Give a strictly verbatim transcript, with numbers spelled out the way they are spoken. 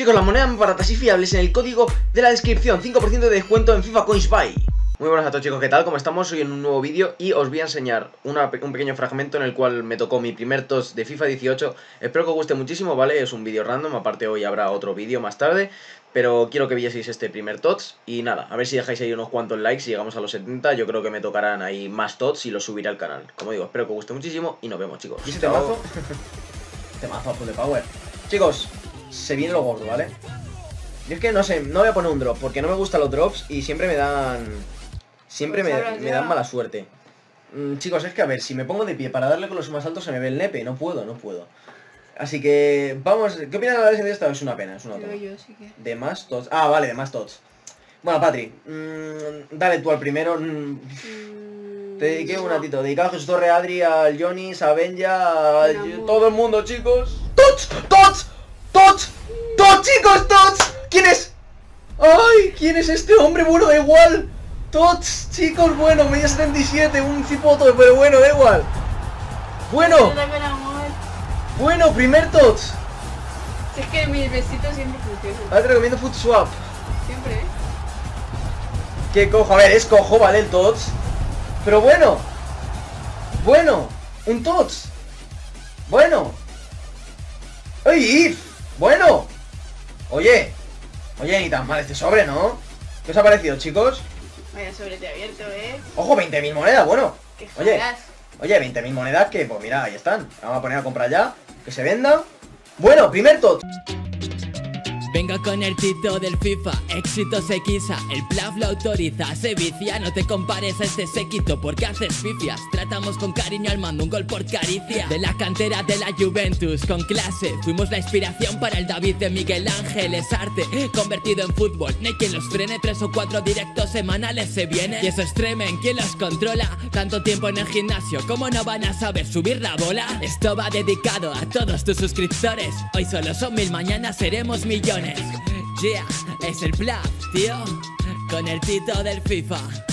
Chicos, las monedas más baratas y fiables en el código de la descripción, cinco por ciento de descuento en FIFA Coins Buy. Muy buenas a todos, chicos, ¿qué tal? ¿Cómo estamos? Hoy en un nuevo vídeo y os voy a enseñar una, un pequeño fragmento en el cual me tocó mi primer T O T S de FIFA dieciocho. Espero que os guste muchísimo, ¿vale? Es un vídeo random, aparte hoy habrá otro vídeo más tarde, pero quiero que vieseis este primer T O T S y nada, a ver si dejáis ahí unos cuantos likes y llegamos a los setenta. Yo creo que me tocarán ahí más T O T S y los subiré al canal. Como digo, espero que os guste muchísimo y nos vemos, chicos. ¿Y este mazo? Este mazo full de power. Chicos, se viene lo gordo, ¿vale? Yo es que no sé, no voy a poner un drop porque no me gustan los drops y siempre me dan... Siempre pues me, me dan mala suerte. Mm, chicos, es que a ver, si me pongo de pie para darle con los más altos se me ve el nepe. No puedo, no puedo. Así que vamos... ¿Qué opinas de la versión de esta? Es una pena, es una otra. Sí que... De más tots. Ah, vale, de más tots. Bueno, Patri, mm, dale tú al primero. Mm. Mm, te dediqué no. un ratito. Dedicado a Jesús Torre, Adri, al Jonis, a Benja, a todo el mundo, chicos. ¡Tots! ¡Tots! ¡Tots! ¡Tots, chicos! ¡Tots! ¿Quién es? ¡Ay! ¿Quién es este hombre? Bueno, da igual. Tots, chicos, bueno, media setenta y siete, un cipoto, pero bueno, da igual. Bueno. Bueno, primer Tots. Si es que mis besitos siempre funcionan. Ahora te recomiendo Foot Swap. Siempre, ¿eh? ¿Qué cojo? A ver, es cojo, ¿vale? El Tots. Pero bueno. Bueno. Un Tots. Bueno. ¡Ay! Bueno. Oye. Oye, ni tan mal este sobre, ¿no? ¿Qué os ha parecido, chicos? Vaya sobre te abierto, ¿eh? ¡Ojo, veinte mil monedas! Bueno. Oye, oye, veinte mil monedas que, pues mira, ahí están. Vamos a poner a comprar ya. Que se venda. Bueno, primer T O T. Vengo con el tito del FIFA, éxito se quisa, el plaf lo autoriza, se vicia, no te compares a este séquito porque haces pifias, tratamos con cariño al mando, un gol por caricia, de la cantera de la Juventus, con clase, fuimos la inspiración para el David de Miguel Ángel, es arte, convertido en fútbol, no hay quien los frene, tres o cuatro directos semanales se vienen, y eso es tremendo, ¿quién los controla? Tanto tiempo en el gimnasio, ¿cómo no van a saber subir la bola? Esto va dedicado a todos tus suscriptores, hoy solo son mil, mañana seremos millones. Yeah, es el plan, tío, con el tito del FIFA.